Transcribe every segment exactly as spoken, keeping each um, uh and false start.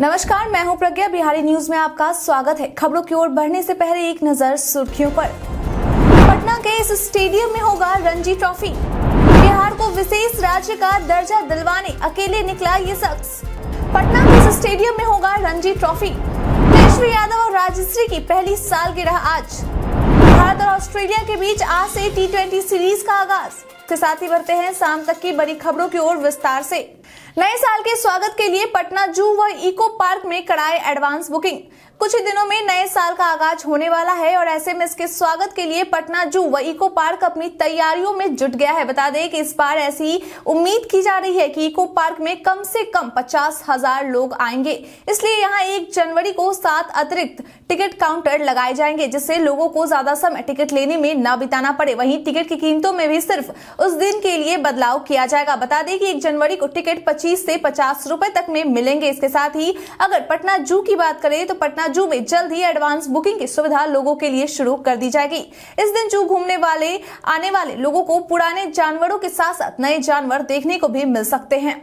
नमस्कार, मैं हूं प्रज्ञा। बिहारी न्यूज में आपका स्वागत है। खबरों की ओर बढ़ने से पहले एक नजर सुर्खियों पर। पटना के इस स्टेडियम में होगा रणजी ट्रॉफी। बिहार को विशेष राज्य का दर्जा दिलवाने अकेले निकला ये शख्स। पटना के इस स्टेडियम में होगा रणजी ट्रॉफी। तेजस्वी यादव और राजश्री की पहली सालगिरह आज। भारत और ऑस्ट्रेलिया के बीच आज से टी ट्वेंटी सीरीज का आगाज। के साथ ही बढ़ते हैं शाम तक की बड़ी खबरों की ओर विस्तार से। नए साल के स्वागत के लिए पटना जू व इको पार्क में कराए एडवांस बुकिंग। कुछ ही दिनों में नए साल का आगाज होने वाला है और ऐसे में इसके स्वागत के लिए पटना जू व इको पार्क अपनी तैयारियों में जुट गया है। बता दें कि इस बार ऐसी उम्मीद की जा रही है कि इको पार्क में कम से कम पचास हजार लोग आएंगे, इसलिए यहाँ एक जनवरी को सात अतिरिक्त टिकट काउंटर लगाए जाएंगे, जिससे लोगों को ज्यादा समय टिकट लेने में न बिताना पड़े। वहीं टिकट की कीमतों में भी सिर्फ उस दिन के लिए बदलाव किया जाएगा। बता दें कि एक जनवरी को टिकट पच्चीस से पचास रुपए तक में मिलेंगे। इसके साथ ही अगर पटना जू की बात करें तो पटना जू में जल्द ही एडवांस बुकिंग की सुविधा लोगों के लिए शुरू कर दी जाएगी। इस दिन जू घूमने वाले आने वाले लोगों को पुराने जानवरों के साथ साथ नए जानवर देखने को भी मिल सकते हैं।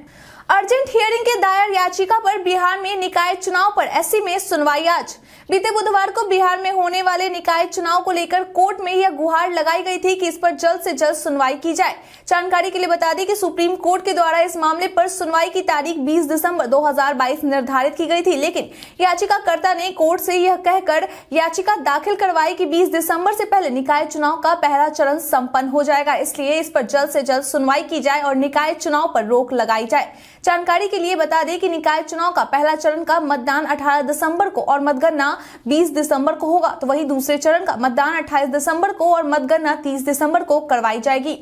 अर्जेंट हियरिंग के दायर याचिका पर बिहार में निकाय चुनाव पर एससी में सुनवाई आज। बीते बुधवार को बिहार में होने वाले निकाय चुनाव को लेकर कोर्ट में यह गुहार लगाई गई थी कि इस पर जल्द से जल्द सुनवाई की जाए। जानकारी के लिए बता दें कि सुप्रीम कोर्ट के द्वारा इस मामले पर सुनवाई की तारीख बीस दिसंबर दो हजार बाईस निर्धारित की गई थी, लेकिन याचिकाकर्ता ने कोर्ट से यह कहकर याचिका दाखिल करवाई कि बीस दिसम्बर से पहले निकाय चुनाव का पहला चरण सम्पन्न हो जाएगा, इसलिए इस पर जल्द से जल्द सुनवाई की जाए और निकाय चुनाव पर रोक लगाई जाए। जानकारी के लिए बता दें कि निकाय चुनाव का पहला चरण का मतदान अठारह दिसंबर को और मतगणना बीस दिसंबर को होगा, तो वहीं दूसरे चरण का मतदान अट्ठाईस दिसंबर को और मतगणना तीस दिसंबर को करवाई जाएगी।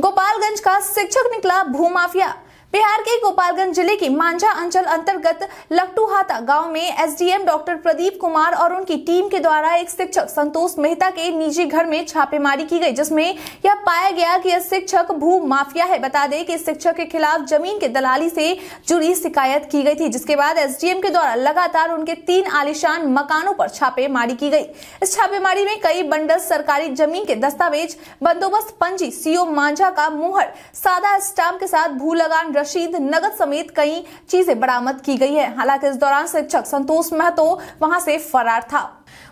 गोपालगंज का शिक्षक निकला भूमाफिया। बिहार के गोपालगंज जिले की मांझा अंचल अंतर्गत लकटूहाता गांव में एसडीएम डॉक्टर प्रदीप कुमार और उनकी टीम के द्वारा एक शिक्षक संतोष मेहता के निजी घर में छापेमारी की गई, जिसमें यह पाया गया कि यह शिक्षक भू माफिया है। बता दें कि इस शिक्षक के खिलाफ जमीन के दलाली से जुड़ी शिकायत की गई थी, जिसके बाद एसडीएम के द्वारा लगातार उनके तीन आलीशान मकानों पर छापेमारी की गई। इस छापेमारी में कई बंडल सरकारी जमीन के दस्तावेज, बंदोबस्त पंजी, सीओ मांझा का मुहर, सादा स्टाम्प के साथ भू लगान रसीद, नगद समेत कई चीजें बरामद की गई है। हालांकि इस दौरान शिक्षक संतोष महतो वहां से फरार था।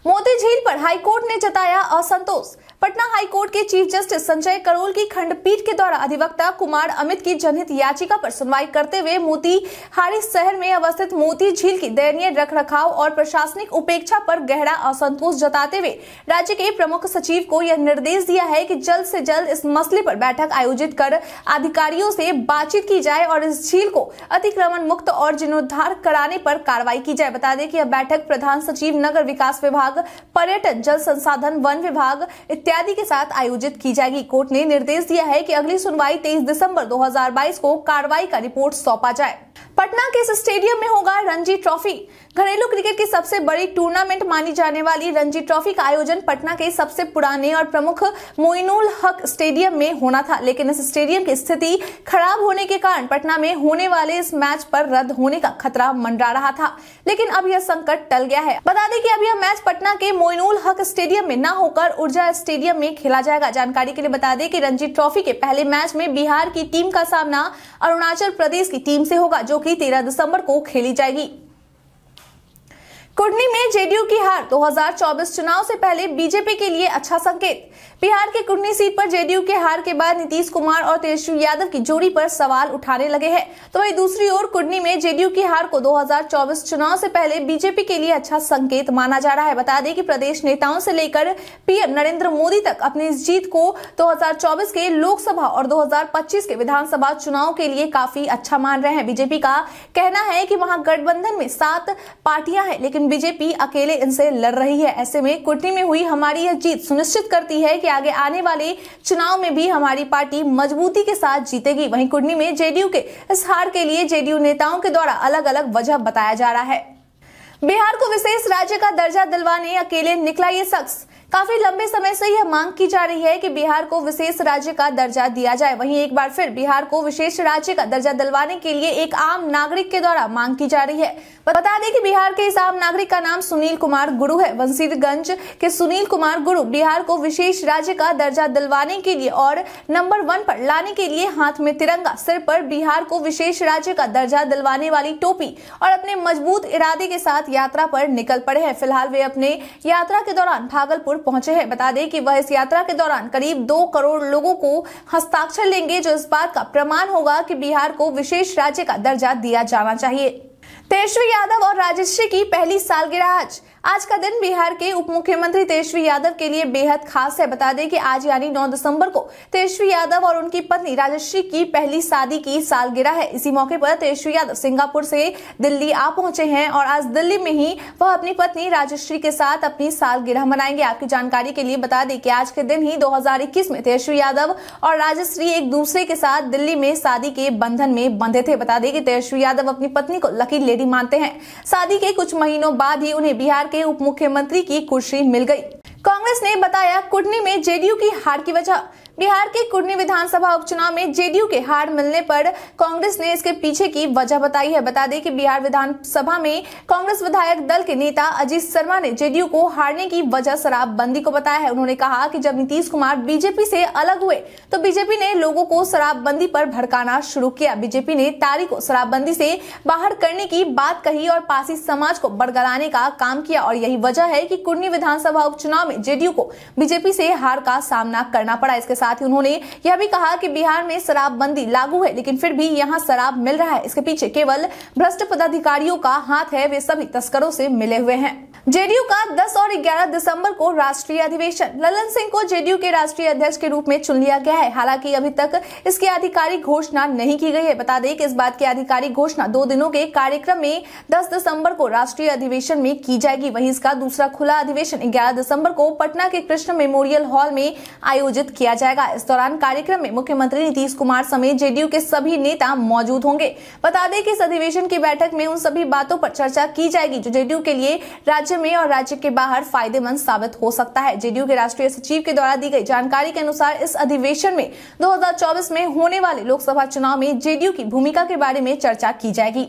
मोतीझील पर हाईकोर्ट ने जताया असंतोष। पटना हाईकोर्ट के चीफ जस्टिस संजय करोल की खंडपीठ के द्वारा अधिवक्ता कुमार अमित की जनहित याचिका पर सुनवाई करते हुए मोतीहारी शहर में अवस्थित मोतीझील की दयनीय रखरखाव और प्रशासनिक उपेक्षा पर गहरा असंतोष जताते हुए राज्य के प्रमुख सचिव को यह निर्देश दिया है कि जल्द से जल्द इस मसले पर बैठक आयोजित कर अधिकारियों से बातचीत की जाए और इस झील को अतिक्रमण मुक्त और जीर्णोद्धार कराने पर कार्रवाई की जाए। बता दें कि यह बैठक प्रधान सचिव, नगर विकास विभाग, पर्यटन, जल संसाधन, वन विभाग इत्यादि के साथ आयोजित की जाएगी। कोर्ट ने निर्देश दिया है कि अगली सुनवाई तेईस दिसंबर दो हजार बाईस को कार्रवाई का रिपोर्ट सौंपा जाए। पटना के इस स्टेडियम में होगा रणजी ट्रॉफी। घरेलू क्रिकेट की सबसे बड़ी टूर्नामेंट मानी जाने वाली रणजी ट्रॉफी का आयोजन पटना के सबसे पुराने और प्रमुख मोइनुल हक स्टेडियम में होना था, लेकिन इस स्टेडियम की स्थिति खराब होने के कारण पटना में होने वाले इस मैच पर रद्द होने का खतरा मंडरा रहा था, लेकिन अब यह संकट टल गया है। बता दें कि अब यह मैच पटना के मोइनुल हक स्टेडियम में न होकर ऊर्जा स्टेडियम में खेला जाएगा। जानकारी के लिए बता दें कि रणजी ट्रॉफी के पहले मैच में बिहार की टीम का सामना अरुणाचल प्रदेश की टीम से होगा, जो कि तेरह दिसंबर को खेली जाएगी। कुढ़नी में जेडीयू की हार, दो हजार चौबीस चुनाव से पहले बीजेपी के लिए अच्छा संकेत। बिहार के कुढ़नी सीट पर जेडीयू के हार के बाद नीतीश कुमार और तेजस्वी यादव की जोड़ी पर सवाल उठाने लगे हैं, तो वहीं दूसरी ओर कुढ़नी में जेडीयू की हार को दो हजार चौबीस चुनाव से पहले बीजेपी के लिए अच्छा संकेत माना जा रहा है। बता दें कि प्रदेश नेताओं से लेकर पीएम नरेंद्र मोदी तक अपनी इस जीत को दो हजार चौबीस के लोकसभा और दो हजार पच्चीस के विधानसभा चुनाव के लिए काफी अच्छा मान रहे हैं। बीजेपी का कहना है कि वहां गठबंधन में सात पार्टियां हैं, लेकिन बीजेपी अकेले इनसे लड़ रही है। ऐसे में कुढ़नी में हुई हमारी यह जीत सुनिश्चित करती है कि आगे आने वाले चुनाव में भी हमारी पार्टी मजबूती के साथ जीतेगी। वहीं कुढ़नी में जेडीयू के इस हार के लिए जेडीयू नेताओं के द्वारा अलग अलग वजह बताया जा रहा है। बिहार को विशेष राज्य का दर्जा दिलवाने अकेले निकला ये शख्स। काफी लंबे समय से यह मांग की जा रही है कि बिहार को विशेष राज्य का दर्जा दिया जाए। वहीं एक बार फिर बिहार को विशेष राज्य का दर्जा दिलवाने के लिए एक आम नागरिक के द्वारा मांग की जा रही है। बता दें कि बिहार के इस आम नागरिक का नाम सुनील कुमार गुरु है। वंशीरगंज के सुनील कुमार गुरु बिहार को विशेष राज्य का दर्जा दिलवाने के लिए और नंबर वन पर लाने के लिए हाथ में तिरंगा, सिर पर बिहार को विशेष राज्य का दर्जा दिलवाने वाली टोपी और अपने मजबूत इरादे के साथ यात्रा पर निकल पड़े हैं। फिलहाल वे अपने यात्रा के दौरान भागलपुर पहुंचे हैं। बता दें कि वह इस यात्रा के दौरान करीब दो करोड़ लोगों को हस्ताक्षर लेंगे, जो इस बात का प्रमाण होगा कि बिहार को विशेष राज्य का दर्जा दिया जाना चाहिए। तेजस्वी यादव और राजश्री की पहली सालगिरह आज आज का दिन बिहार के उप मुख्यमंत्री तेजस्वी यादव के लिए बेहद खास है। बता दें कि आज यानी नौ दिसंबर को तेजस्वी यादव और उनकी पत्नी राजश्री की पहली शादी की सालगिरह है। इसी मौके पर तेजस्वी यादव सिंगापुर से दिल्ली आ पहुंचे हैं और आज दिल्ली में ही वह अपनी पत्नी राजश्री के साथ अपनी सालगिरह मनाएंगे। आपकी जानकारी के लिए बता दें कि आज के दिन ही दो हजार इक्कीस में तेजस्वी यादव और राजश्री एक दूसरे के साथ दिल्ली में शादी के बंधन में बंधे थे। बता दें कि तेजस्वी यादव अपनी पत्नी को लकी लेडी मानते हैं। शादी के कुछ महीनों बाद ही उन्हें बिहार के उप मुख्यमंत्री की कुर्सी मिल गई। कांग्रेस ने बताया कुढ़नी में जेडीयू की हार की वजह। बिहार के कुढ़नी विधानसभा उपचुनाव में जेडीयू के हार मिलने पर कांग्रेस ने इसके पीछे की वजह बताई है। बता दें कि बिहार विधानसभा में कांग्रेस विधायक दल के नेता अजीत शर्मा ने जेडीयू को हारने की वजह शराबबंदी को बताया है। उन्होंने कहा कि जब नीतीश कुमार बीजेपी से अलग हुए तो बीजेपी ने लोगों को शराबबंदी पर भड़काना शुरू किया। बीजेपी ने तारी को शराबबंदी से बाहर करने की बात कही और पासी समाज को बरगलाने का काम किया और यही वजह है कि कुढ़नी विधानसभा उपचुनाव में जेडीयू को बीजेपी से हार का सामना करना पड़ा। इसके साथ ही उन्होंने यह भी कहा कि बिहार में शराबबंदी लागू है लेकिन फिर भी यहां शराब मिल रहा है। इसके पीछे केवल भ्रष्ट पदाधिकारियों का हाथ है, वे सभी तस्करों से मिले हुए हैं। जेडीयू का दस और ग्यारह दिसंबर को राष्ट्रीय अधिवेशन। ललन सिंह को जेडीयू के राष्ट्रीय अध्यक्ष के रूप में चुन लिया गया है। हालांकि अभी तक इसकी आधिकारिक घोषणा नहीं की गई है। बता दें कि इस बात की आधिकारिक घोषणा दो दिनों के कार्यक्रम में दस दिसंबर को राष्ट्रीय अधिवेशन में की जाएगी। वहीं इसका दूसरा खुला अधिवेशन ग्यारह दिसंबर को पटना के कृष्ण मेमोरियल हॉल में आयोजित किया जाएगा। इस दौरान कार्यक्रम में मुख्यमंत्री नीतीश कुमार समेत जेडीयू के सभी नेता मौजूद होंगे। बता दें कि इस अधिवेशन की बैठक में उन सभी बातों पर चर्चा की जाएगी जो जेडीयू के लिए राज्य में और राज्य के बाहर फायदेमंद साबित हो सकता है। जेडीयू के राष्ट्रीय सचिव के द्वारा दी गई जानकारी के अनुसार इस अधिवेशन में दो हजार चौबीस में होने वाले लोकसभा चुनाव में जेडीयू की भूमिका के बारे में चर्चा की जाएगी।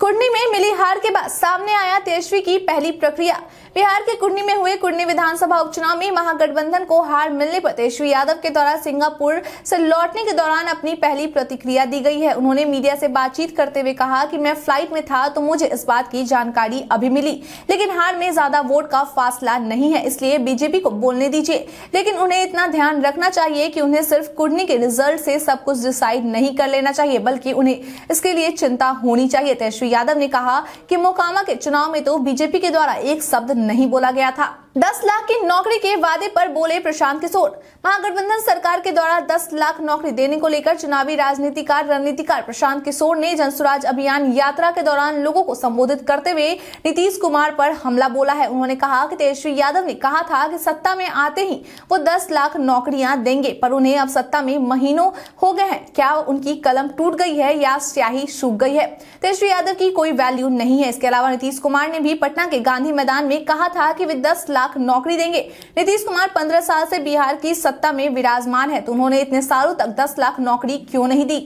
कुढ़नी में मिली हार के बाद सामने आया तेजस्वी की पहली प्रक्रिया। बिहार के कुढ़नी में हुए कुढ़नी विधानसभा उपचुनाव में महागठबंधन को हार मिलने पर तेजस्वी यादव के द्वारा सिंगापुर से लौटने के दौरान अपनी पहली प्रतिक्रिया दी गई है। उन्होंने मीडिया से बातचीत करते हुए कहा कि मैं फ्लाइट में था तो मुझे इस बात की जानकारी अभी मिली, लेकिन हार में ज्यादा वोट का फासला नहीं है, इसलिए बीजेपी को बोलने दीजिए। लेकिन उन्हें इतना ध्यान रखना चाहिए कि उन्हें सिर्फ कुढ़नी के रिजल्ट से सब कुछ डिसाइड नहीं कर लेना चाहिए, बल्कि उन्हें इसके लिए चिंता होनी चाहिए। तेजस्वी यादव ने कहा कि मोकामा के चुनाव में तो बीजेपी के द्वारा एक शब्द नहीं बोला गया था। दस लाख की नौकरी के वादे पर बोले प्रशांत किशोर। महागठबंधन सरकार के द्वारा दस लाख नौकरी देने को लेकर चुनावी राजनीतिकार रणनीतिकार प्रशांत किशोर ने जनसुराज अभियान यात्रा के दौरान लोगों को संबोधित करते हुए नीतीश कुमार पर हमला बोला है। उन्होंने कहा कि तेजस्वी यादव ने कहा था कि सत्ता में आते ही वो दस लाख नौकरियां देंगे, पर उन्हें अब सत्ता में महीनों हो गए हैं। क्या उनकी कलम टूट गई है या स्याही सूख गई है? तेजस्वी यादव की कोई वैल्यू नहीं है। इसके अलावा नीतीश कुमार ने भी पटना के गांधी मैदान में कहा था कि वे दस लाख नौकरी देंगे। नीतीश कुमार पंद्रह साल से बिहार की सत्ता में विराजमान है, तो उन्होंने इतने सालों तक दस लाख नौकरी क्यों नहीं दी?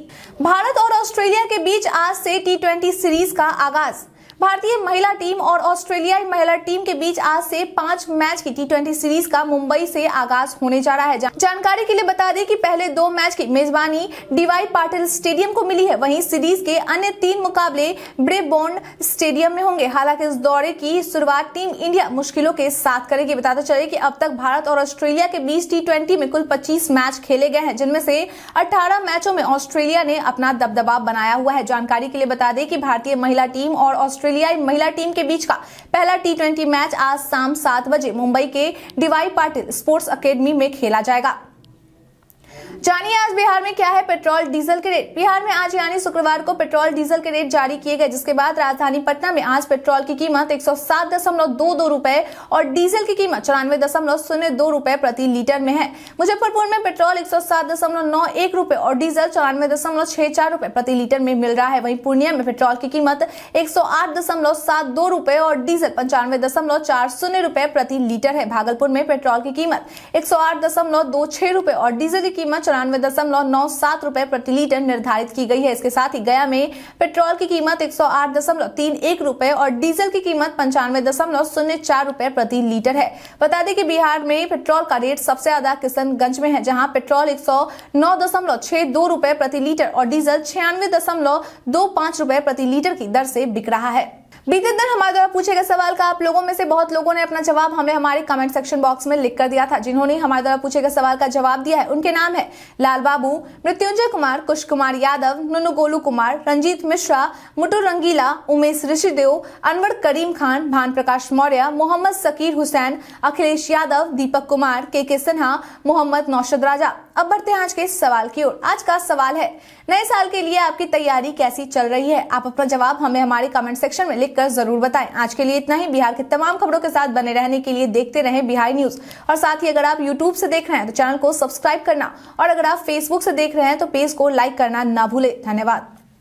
भारत और ऑस्ट्रेलिया के बीच आज से टी ट्वेंटी सीरीज का आगाज। भारतीय महिला टीम और ऑस्ट्रेलियाई महिला टीम के बीच आज से पांच मैच की टी ट्वेंटी सीरीज का मुंबई से आगाज होने जा रहा है। जानकारी के लिए बता दें कि पहले दो मैच की मेजबानी डीवाई पाटिल स्टेडियम को मिली है। वहीं सीरीज के अन्य तीन मुकाबले ब्रेबोर्न स्टेडियम में होंगे। हालांकि इस दौरे की शुरुआत टीम इंडिया मुश्किलों के साथ करेगी। बताते चले कि अब तक भारत और ऑस्ट्रेलिया के बीच टी ट्वेंटी में कुल पच्चीस मैच खेले गए हैं, जिनमें से अठारह मैचों में ऑस्ट्रेलिया ने अपना दबदबा बनाया हुआ है। जानकारी के लिए बता दें कि भारतीय महिला टीम और ऑस्ट्रेलियाई महिला टीम के बीच का पहला टी ट्वेंटी मैच आज शाम सात बजे मुंबई के डीवाई पाटिल स्पोर्ट्स अकेडमी में खेला जाएगा। जानिए आज बिहार में क्या है पेट्रोल डीजल के रेट। बिहार में आज यानी शुक्रवार को पेट्रोल डीजल के रेट जारी किए गए, जिसके बाद राजधानी पटना में आज पेट्रोल की कीमत एक सौ सात दशमलव दो दो रुपए और डीजल की कीमत चौरानवे दशमलव शून्य दो रुपए प्रति लीटर में है। मुजफ्फरपुर में पेट्रोल एक सौ सात दशमलव नौ एक रुपए और डीजल चौरानवे दशमलव छह चार रुपए प्रति लीटर में मिल रहा है। वहीं पूर्णिया में पेट्रोल की कीमत एक सौ आठ दशमलव सात दो रुपए और डीजल पंचानवे दशमलव चार शून्य रुपए प्रति लीटर है। भागलपुर में पेट्रोल की कीमत एक सौ आठ दशमलव दो छह रुपए और डीजल की कीमत चौरानवे दशमलव नौ सात रुपए प्रति लीटर निर्धारित की गई है। इसके साथ ही गया में पेट्रोल की कीमत एक सौ आठ दशमलव तीन एक रुपए और डीजल की कीमत पंचानवे दशमलव शून्य चार रुपए प्रति लीटर है। बता दें कि बिहार में पेट्रोल का रेट सबसे ज्यादा किशनगंज में है, जहां पेट्रोल एक सौ नौ दशमलव छह दो रुपए प्रति लीटर और डीजल छियानवे दशमलव दो पांच रुपए प्रति लीटर की दर से बिक रहा है। बीते दिन हमारे द्वारा पूछे गए सवाल का आप लोगों में से बहुत लोगों ने अपना जवाब हमें हमारे कमेंट सेक्शन बॉक्स में लिख कर दिया था। जिन्होंने हमारे द्वारा पूछे गए सवाल का जवाब दिया है उनके नाम है लाल बाबू, मृत्युंजय कुमार, कुश कुमार यादव, नुनु गोलू कुमार, रंजीत मिश्रा, मुटु रंगीला, उमेश ऋषिदेव, अनवर करीम खान, भान प्रकाश मौर्य, मोहम्मद शकीर हुसैन, अखिलेश यादव, दीपक कुमार, के के सिन्हा, मोहम्मद नौशद राजा। अब बढ़ते हैं आज के सवाल की ओर। आज का सवाल है, नए साल के लिए आपकी तैयारी कैसी चल रही है। आप अपना जवाब हमें हमारे कमेंट सेक्शन में लिखकर जरूर बताएं। आज के लिए इतना ही। बिहार की तमाम खबरों के साथ बने रहने के लिए देखते रहें बिहार न्यूज, और साथ ही अगर आप यूट्यूब से देख रहे हैं तो चैनल को सब्सक्राइब करना, और अगर आप फेसबुक से देख रहे हैं तो पेज को लाइक करना ना भूले। धन्यवाद।